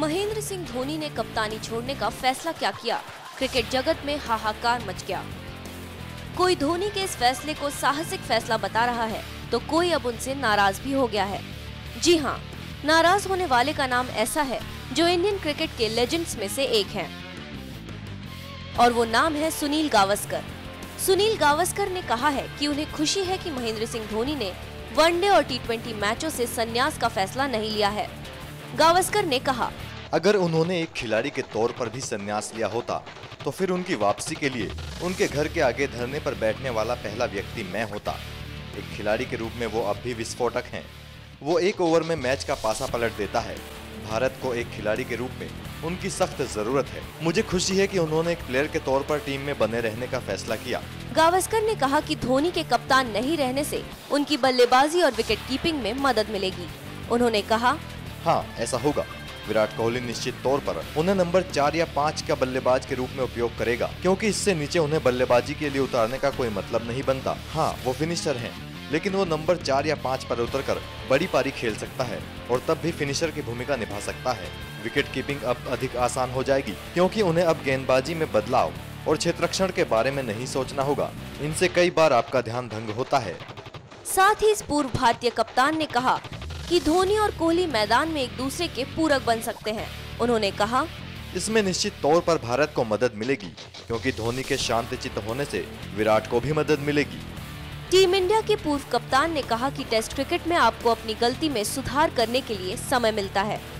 महेंद्र सिंह धोनी ने कप्तानी छोड़ने का फैसला क्या किया, क्रिकेट जगत में हाहाकार मच गया। कोई धोनी के इस फैसले को साहसिक फैसला बता रहा है तो कोई अब उनसे नाराज भी हो गया है। जी हाँ, नाराज होने वाले का नाम ऐसा है जो इंडियन क्रिकेट के लेजेंड्स में से एक है और वो नाम है सुनील गावस्कर। सुनील गावस्कर ने कहा है कि उन्हें खुशी है कि महेंद्र सिंह धोनी ने वनडे और टी20 मैचों से संन्यास का फैसला नहीं लिया है। गावस्कर ने कहा, अगर उन्होंने एक खिलाड़ी के तौर पर भी संन्यास लिया होता तो फिर उनकी वापसी के लिए उनके घर के आगे धरने पर बैठने वाला पहला व्यक्ति मैं होता। एक खिलाड़ी के रूप में वो अब भी विस्फोटक हैं। वो एक ओवर में मैच का पासा पलट देता है। भारत को एक खिलाड़ी के रूप में उनकी सख्त जरूरत है। मुझे खुशी है कि उन्होंने एक प्लेयर के तौर पर टीम में बने रहने का फैसला किया। गावस्कर ने कहा कि धोनी के कप्तान नहीं रहने से उनकी बल्लेबाजी और विकेट कीपिंग में मदद मिलेगी। उन्होंने कहा, हाँ ऐसा होगा। विराट कोहली निश्चित तौर पर उन्हें नंबर 4 या 5 का बल्लेबाज के रूप में उपयोग करेगा, क्योंकि इससे नीचे उन्हें बल्लेबाजी के लिए उतारने का कोई मतलब नहीं बनता। हाँ, वो फिनिशर हैं, लेकिन वो नंबर 4 या 5 पर उतरकर बड़ी पारी खेल सकता है और तब भी फिनिशर की भूमिका निभा सकता है। विकेट कीपिंग अब अधिक आसान हो जाएगी क्योंकि उन्हें अब गेंदबाजी में बदलाव और क्षेत्ररक्षण के बारे में नहीं सोचना होगा। इनसे कई बार आपका ध्यान भंग होता है। साथ ही इस पूर्व भारतीय कप्तान ने कहा कि धोनी और कोहली मैदान में एक दूसरे के पूरक बन सकते हैं। उन्होंने कहा, इसमें निश्चित तौर पर भारत को मदद मिलेगी क्योंकि धोनी के शांतचित्त होने से विराट को भी मदद मिलेगी। टीम इंडिया के पूर्व कप्तान ने कहा कि टेस्ट क्रिकेट में आपको अपनी गलती में सुधार करने के लिए समय मिलता है।